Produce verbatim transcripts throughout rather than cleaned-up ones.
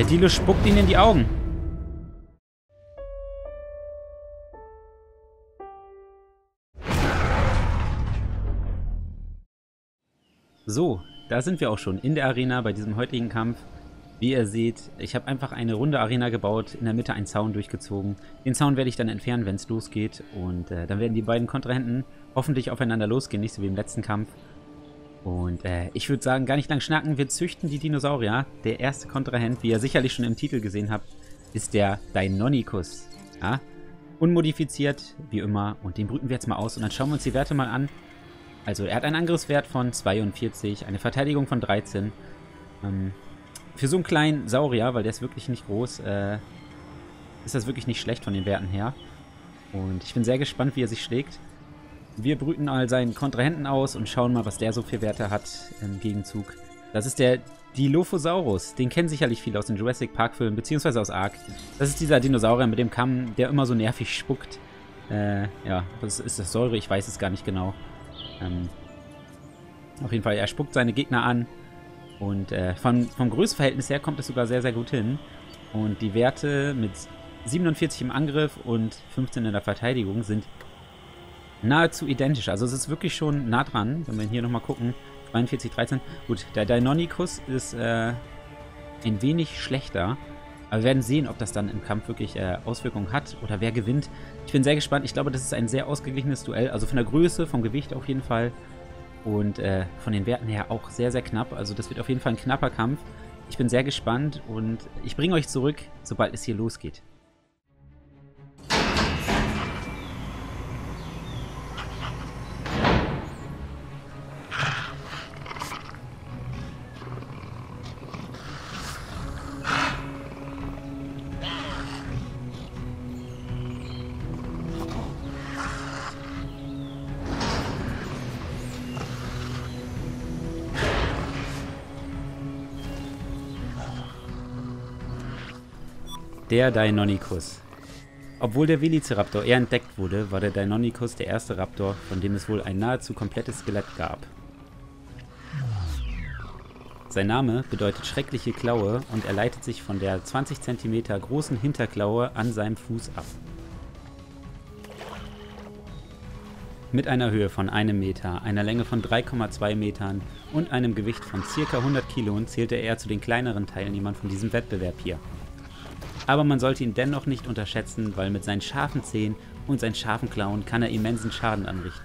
Der Dilo spuckt ihnen in die Augen. So, da sind wir auch schon in der Arena bei diesem heutigen Kampf. Wie ihr seht, ich habe einfach eine runde Arena gebaut, in der Mitte einen Zaun durchgezogen. Den Zaun werde ich dann entfernen, wenn es losgeht. Und äh, dann werden die beiden Kontrahenten hoffentlich aufeinander losgehen, nicht so wie im letzten Kampf. Und äh, ich würde sagen, gar nicht lang schnacken, wir züchten die Dinosaurier. Der erste Kontrahent, wie ihr sicherlich schon im Titel gesehen habt, ist der Deinonychus. Ja? Unmodifiziert, wie immer. Und den brüten wir jetzt mal aus und dann schauen wir uns die Werte mal an. Also er hat einen Angriffswert von zweiundvierzig, eine Verteidigung von dreizehn. Ähm, für so einen kleinen Saurier, weil der ist wirklich nicht groß, äh, ist das wirklich nicht schlecht von den Werten her. Und ich bin sehr gespannt, wie er sich schlägt. Wir brüten all seinen Kontrahenten aus und schauen mal, was der so für Werte hat im Gegenzug. Das ist der Dilophosaurus. Den kennen sicherlich viele aus den Jurassic Park Filmen, beziehungsweise aus Ark. Das ist dieser Dinosaurier mit dem Kamm, der immer so nervig spuckt. Äh, ja, was ist das, Säure? Ich weiß es gar nicht genau. Ähm, auf jeden Fall, er spuckt seine Gegner an und äh, vom, vom Größenverhältnis her kommt es sogar sehr, sehr gut hin. Und die Werte mit siebenundvierzig im Angriff und fünfzehn in der Verteidigung sind nahezu identisch. Also es ist wirklich schon nah dran, wenn wir hier nochmal gucken. zweiundvierzig, dreizehn. Gut, der Deinonychus ist äh, ein wenig schlechter. Aber wir werden sehen, ob das dann im Kampf wirklich äh, Auswirkungen hat oder wer gewinnt. Ich bin sehr gespannt. Ich glaube, das ist ein sehr ausgeglichenes Duell. Also von der Größe, vom Gewicht auf jeden Fall. Und äh, von den Werten her auch sehr, sehr knapp. Also das wird auf jeden Fall ein knapper Kampf. Ich bin sehr gespannt und ich bringe euch zurück, sobald es hier losgeht. Der Deinonychus. Obwohl der Velociraptor eher entdeckt wurde, war der Deinonychus der erste Raptor, von dem es wohl ein nahezu komplettes Skelett gab. Sein Name bedeutet schreckliche Klaue und er leitet sich von der zwanzig Zentimeter großen Hinterklaue an seinem Fuß ab. Mit einer Höhe von einem Meter, einer Länge von drei Komma zwei Metern und einem Gewicht von ca. hundert Kilogramm zählte er zu den kleineren Teilnehmern von diesem Wettbewerb hier. Aber man sollte ihn dennoch nicht unterschätzen, weil mit seinen scharfen Zähnen und seinen scharfen Klauen kann er immensen Schaden anrichten.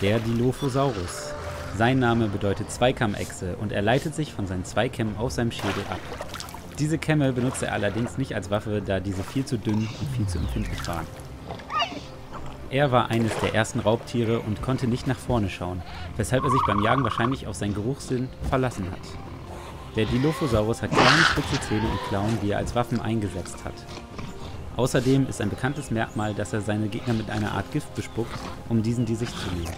Der Dilophosaurus. Sein Name bedeutet Zweikammechse und er leitet sich von seinen Zweikämmen auf seinem Schädel ab. Diese Kämme benutzt er allerdings nicht als Waffe, da diese viel zu dünn und viel zu empfindlich waren. Er war eines der ersten Raubtiere und konnte nicht nach vorne schauen, weshalb er sich beim Jagen wahrscheinlich auf seinen Geruchssinn verlassen hat. Der Dilophosaurus hat kleine spitze Zähne und Klauen, die er als Waffen eingesetzt hat. Außerdem ist ein bekanntes Merkmal, dass er seine Gegner mit einer Art Gift bespuckt, um diesen die Sicht zu nehmen.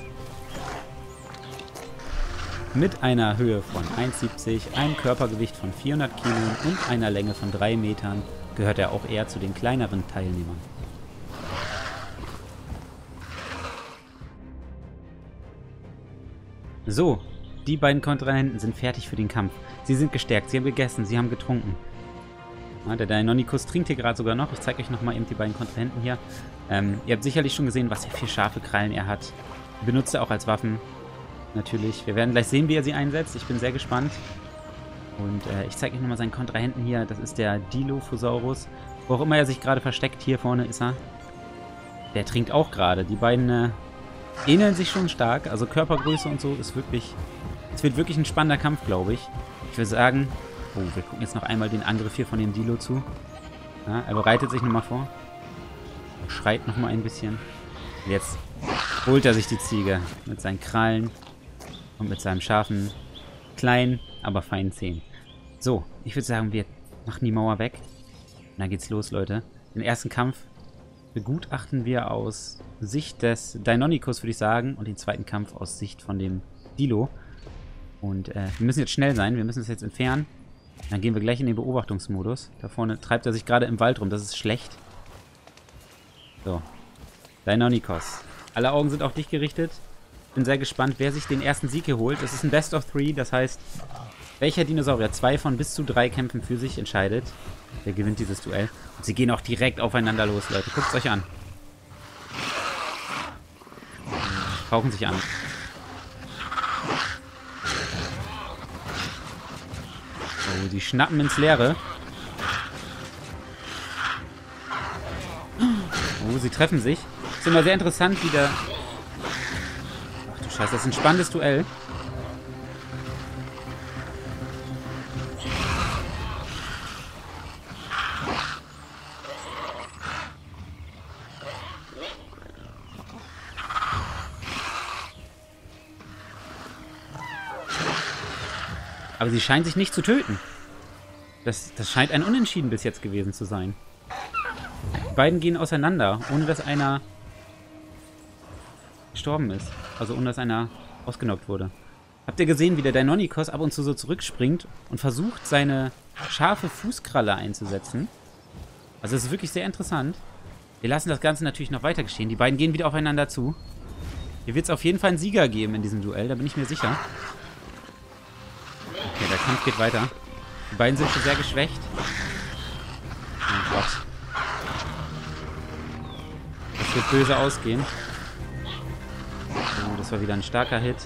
Mit einer Höhe von eins Meter siebzig, einem Körpergewicht von vierhundert Kilogramm und einer Länge von drei Metern gehört er auch eher zu den kleineren Teilnehmern. So, die beiden Kontrahenten sind fertig für den Kampf. Sie sind gestärkt, sie haben gegessen, sie haben getrunken. Ja, der Deinonychus trinkt hier gerade sogar noch. Ich zeige euch nochmal eben die beiden Kontrahenten hier. Ähm, ihr habt sicherlich schon gesehen, was für scharfe Krallen er hat. Benutzt er auch als Waffen. Natürlich. Wir werden gleich sehen, wie er sie einsetzt. Ich bin sehr gespannt. Und äh, ich zeige euch nochmal seinen Kontrahenten hier. Das ist der Dilophosaurus. Wo auch immer er sich gerade versteckt, hier vorne ist er. Der trinkt auch gerade. Die beiden äh, ähneln sich schon stark. Also Körpergröße und so ist wirklich... Es wird wirklich ein spannender Kampf, glaube ich. Ich würde sagen... Oh, wir gucken jetzt noch einmal den Angriff hier von dem Dilo zu. Ja, er bereitet sich nochmal vor. Schreit nochmal ein bisschen. Und jetzt holt er sich die Ziege mit seinen Krallen und mit seinen scharfen, kleinen, aber feinen Zähnen. So, ich würde sagen, wir machen die Mauer weg. Und dann geht's los, Leute. Den ersten Kampf begutachten wir aus Sicht des Deinonychus, würde ich sagen. Und den zweiten Kampf aus Sicht von dem Dilo. Und äh, wir müssen jetzt schnell sein. Wir müssen es jetzt entfernen. Dann gehen wir gleich in den Beobachtungsmodus. Da vorne treibt er sich gerade im Wald rum. Das ist schlecht. So. Deinonychus. Alle Augen sind auf dich gerichtet. Bin sehr gespannt, wer sich den ersten Sieg hier holt. Es ist ein Best of Three. Das heißt, welcher Dinosaurier zwei von bis zu drei Kämpfen für sich entscheidet, der gewinnt dieses Duell. Und sie gehen auch direkt aufeinander los, Leute. Guckt es euch an. Fauchen sich an. Oh, die schnappen ins Leere. Oh, sie treffen sich. Ist immer sehr interessant, wie der... Ach du Scheiße, das ist ein spannendes Duell. Aber sie scheinen sich nicht zu töten. Das, das scheint ein Unentschieden bis jetzt gewesen zu sein. Die beiden gehen auseinander, ohne dass einer gestorben ist. Also ohne dass einer ausgenockt wurde. Habt ihr gesehen, wie der Deinonychus ab und zu so zurückspringt und versucht, seine scharfe Fußkralle einzusetzen? Also das ist wirklich sehr interessant. Wir lassen das Ganze natürlich noch weiter geschehen. Die beiden gehen wieder aufeinander zu. Hier wird es auf jeden Fall einen Sieger geben in diesem Duell, da bin ich mir sicher. Okay, der Kampf geht weiter. Die beiden sind schon sehr geschwächt. Oh Gott. Das wird böse ausgehen. Oh, das war wieder ein starker Hit.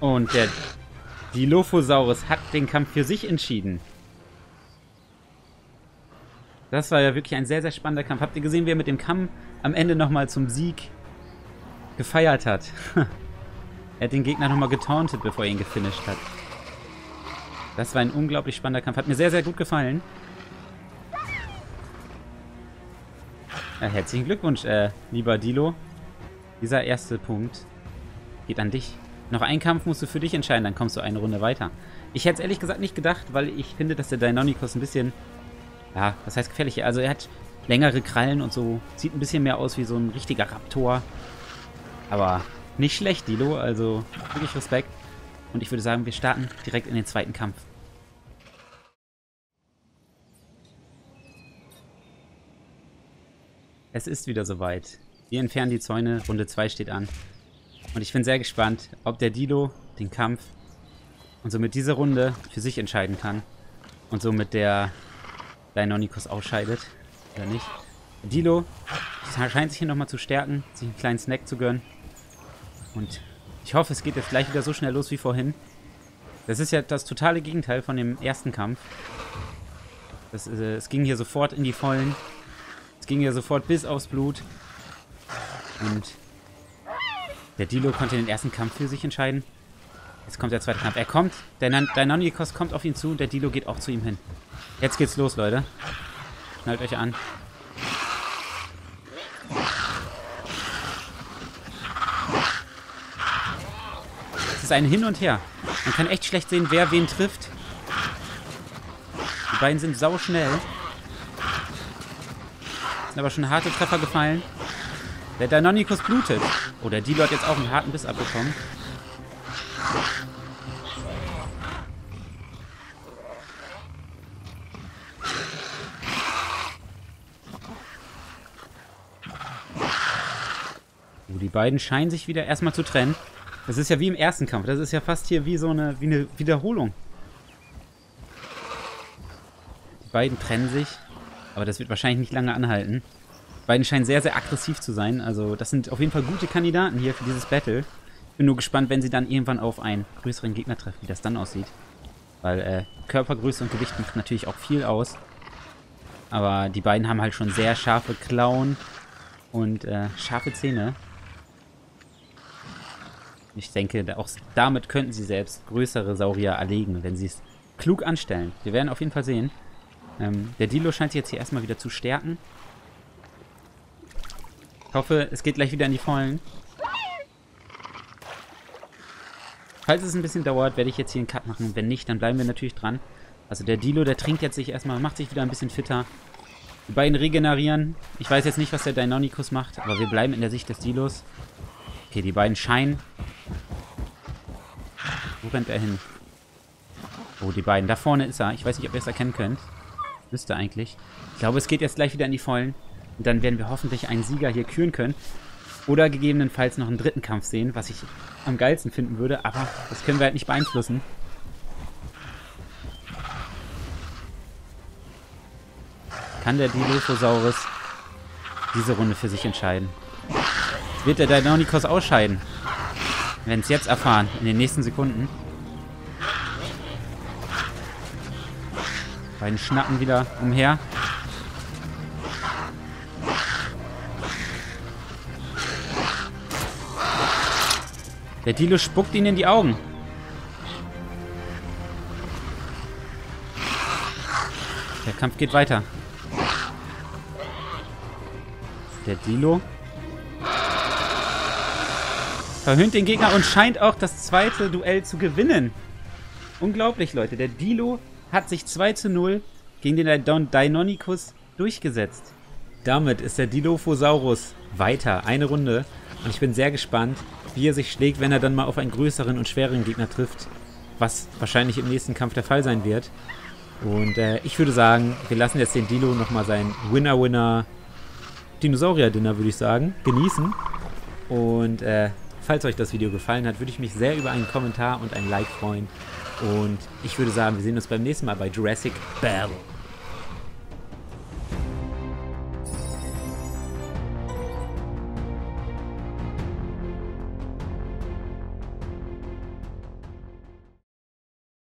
Und der Dilophosaurus hat den Kampf für sich entschieden. Das war ja wirklich ein sehr, sehr spannender Kampf. Habt ihr gesehen, wie er mit dem Kamm am Ende nochmal zum Sieg gefeiert hat. Er hat den Gegner nochmal getauntet, bevor er ihn gefinisht hat. Das war ein unglaublich spannender Kampf. Hat mir sehr, sehr gut gefallen. Ja, herzlichen Glückwunsch, äh, lieber Dilo. Dieser erste Punkt geht an dich. Noch einen Kampf musst du für dich entscheiden, dann kommst du eine Runde weiter. Ich hätte es ehrlich gesagt nicht gedacht, weil ich finde, dass der Deinonychus ein bisschen... Ja, was heißt gefährlich? Also er hat längere Krallen und so. Sieht ein bisschen mehr aus wie so ein richtiger Raptor. Aber nicht schlecht, Dilo, also wirklich Respekt. Und ich würde sagen, wir starten direkt in den zweiten Kampf. Es ist wieder soweit. Wir entfernen die Zäune, Runde zwei steht an. Und ich bin sehr gespannt, ob der Dilo den Kampf und somit diese Runde für sich entscheiden kann. Und somit der Deinonychus ausscheidet, oder nicht. Dilo scheint sich hier nochmal zu stärken, sich einen kleinen Snack zu gönnen. Und ich hoffe, es geht jetzt gleich wieder so schnell los wie vorhin. Das ist ja das totale Gegenteil von dem ersten Kampf. Das, äh, es ging hier sofort in die Vollen. Es ging hier sofort bis aufs Blut. Und der Dilo konnte den ersten Kampf für sich entscheiden. Jetzt kommt der zweite Kampf. Er kommt. Der Deinonychus kommt auf ihn zu und der Dilo geht auch zu ihm hin. Jetzt geht's los, Leute. Schnallt euch an. Ein Hin und Her. Man kann echt schlecht sehen, wer wen trifft. Die beiden sind sauschnell. Sind aber schon harte Treffer gefallen. Der Deinonychus blutet. Oh, der Dilo hat jetzt auch einen harten Biss abbekommen. Oh, die beiden scheinen sich wieder erstmal zu trennen. Das ist ja wie im ersten Kampf. Das ist ja fast hier wie so eine, wie eine Wiederholung. Die beiden trennen sich. Aber das wird wahrscheinlich nicht lange anhalten. Die beiden scheinen sehr, sehr aggressiv zu sein. Also das sind auf jeden Fall gute Kandidaten hier für dieses Battle. Ich bin nur gespannt, wenn sie dann irgendwann auf einen größeren Gegner treffen, wie das dann aussieht. Weil äh, Körpergröße und Gewicht macht natürlich auch viel aus. Aber die beiden haben halt schon sehr scharfe Klauen und äh, scharfe Zähne. Ich denke, auch damit könnten sie selbst größere Saurier erlegen, wenn sie es klug anstellen. Wir werden auf jeden Fall sehen. Ähm, der Dilo scheint sich jetzt hier erstmal wieder zu stärken. Ich hoffe, es geht gleich wieder in die Vollen. Falls es ein bisschen dauert, werde ich jetzt hier einen Cut machen. Wenn nicht, dann bleiben wir natürlich dran. Also der Dilo, der trinkt jetzt sich erstmal, macht sich wieder ein bisschen fitter. Die beiden regenerieren. Ich weiß jetzt nicht, was der Deinonychus macht, aber wir bleiben in der Sicht des Dilos. Okay, die beiden scheinen. Wo rennt er hin? Oh, die beiden. Da vorne ist er. Ich weiß nicht, ob ihr es erkennen könnt. Müsste eigentlich. Ich glaube, es geht jetzt gleich wieder in die Vollen. Und dann werden wir hoffentlich einen Sieger hier küren können. Oder gegebenenfalls noch einen dritten Kampf sehen, was ich am geilsten finden würde. Aber das können wir halt nicht beeinflussen. Kann der Dilophosaurus diese Runde für sich entscheiden? Wird der Deinonychus ausscheiden? Wir werden es jetzt erfahren, in den nächsten Sekunden. Beiden schnappen wieder umher. Der Dilo spuckt ihn in die Augen. Der Kampf geht weiter. Der Dilo verhöhnt den Gegner und scheint auch das zweite Duell zu gewinnen. Unglaublich, Leute. Der Dilo hat sich zwei zu null gegen den Deinonychus durchgesetzt. Damit ist der Dilophosaurus weiter. Eine Runde. Und ich bin sehr gespannt, wie er sich schlägt, wenn er dann mal auf einen größeren und schwereren Gegner trifft. Was wahrscheinlich im nächsten Kampf der Fall sein wird. Und äh, ich würde sagen, wir lassen jetzt den Dilo nochmal sein Winner-Winner-Dinosaurier-Dinner, würde ich sagen, genießen. Und äh, falls euch das Video gefallen hat, würde ich mich sehr über einen Kommentar und ein Like freuen. Und ich würde sagen, wir sehen uns beim nächsten Mal bei Jurassic Battle.